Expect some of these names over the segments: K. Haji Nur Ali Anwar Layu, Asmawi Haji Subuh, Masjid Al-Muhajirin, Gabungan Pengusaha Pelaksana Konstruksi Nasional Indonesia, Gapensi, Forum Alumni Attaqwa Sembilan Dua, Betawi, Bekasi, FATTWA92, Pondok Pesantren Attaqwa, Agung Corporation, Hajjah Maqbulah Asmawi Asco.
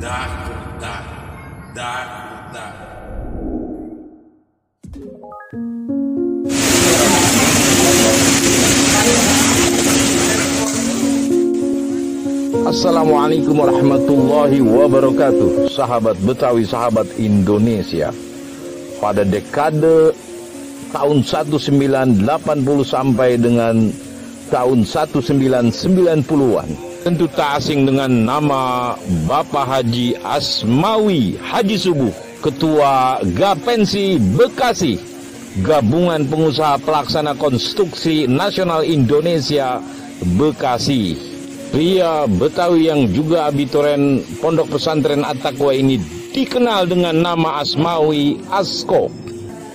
Assalamualaikum warahmatullahi wabarakatuh. Sahabat Betawi, sahabat Indonesia. Pada dekade tahun 1980 sampai dengan tahun 1990-an, tentu tak asing dengan nama Bapak Haji Asmawi Haji Subuh, Ketua Gapensi Bekasi, Gabungan Pengusaha Pelaksana Konstruksi Nasional Indonesia Bekasi. Pria Betawi yang juga abituren Pondok Pesantren Attaqwa ini dikenal dengan nama Asmawi Asco.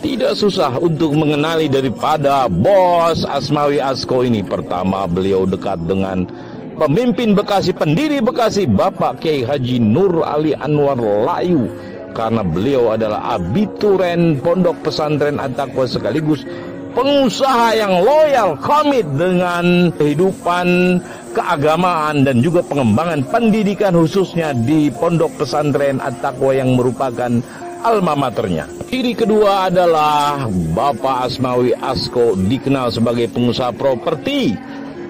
Tidak susah untuk mengenali daripada bos Asmawi Asco ini. Pertama, beliau dekat dengan pemimpin Bekasi, pendiri Bekasi, Bapak K. Haji Nur Ali Anwar Layu, karena beliau adalah abituren Pondok Pesantren Attaqwa sekaligus pengusaha yang loyal, komit dengan kehidupan keagamaan dan juga pengembangan pendidikan khususnya di Pondok Pesantren Attaqwa yang merupakan alma maternya. Ciri kedua adalah Bapak Asmawi Asco dikenal sebagai pengusaha properti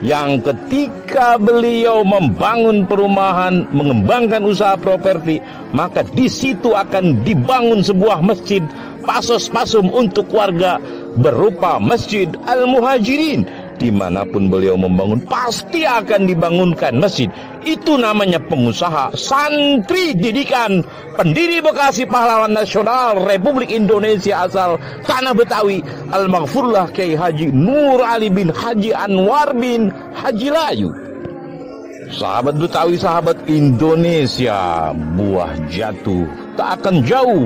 yang ketika beliau membangun perumahan, mengembangkan usaha properti, maka di situ akan dibangun sebuah masjid pasos-pasum untuk warga berupa Masjid Al-Muhajirin. Dimanapun beliau membangun pasti akan dibangunkan masjid. Itu namanya pengusaha, santri didikan, pendiri Bekasi, pahlawan nasional Republik Indonesia asal tanah Betawi, Almarhumlah Kiai Haji Nur Ali bin Haji Anwar bin Haji Layu. Sahabat Betawi, sahabat Indonesia, buah jatuh tak akan jauh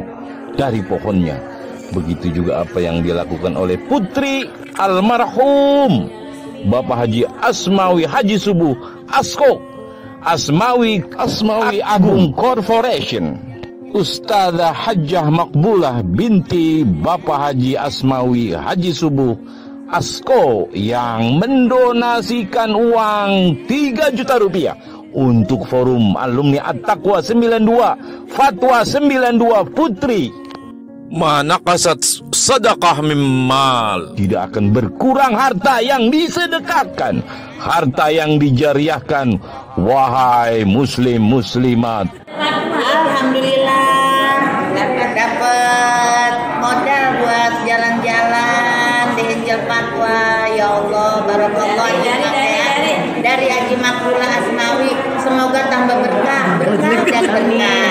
dari pohonnya. Begitu juga apa yang dilakukan oleh putri almarhum Bapak Haji Asmawi Haji Subuh Asco, Asmawi Agung Corporation, Ustazah Hajjah Maqbulah binti Bapak Haji Asmawi Haji Subuh Asco yang mendonasikan uang 3 juta rupiah untuk forum alumni Attaqwa 92 FATTWA92 Putri. Manakasat sedekah mimmal, tidak akan berkurang harta yang disedekahkan, harta yang dijariahkan. Wahai muslim muslimat, alhamdulillah dapat modal buat jalan-jalan di Hajjah Fatwa. Ya Allah, barakallah dari Hajjah Maqbulah Asmawi, semoga tambah berkah dan berkah.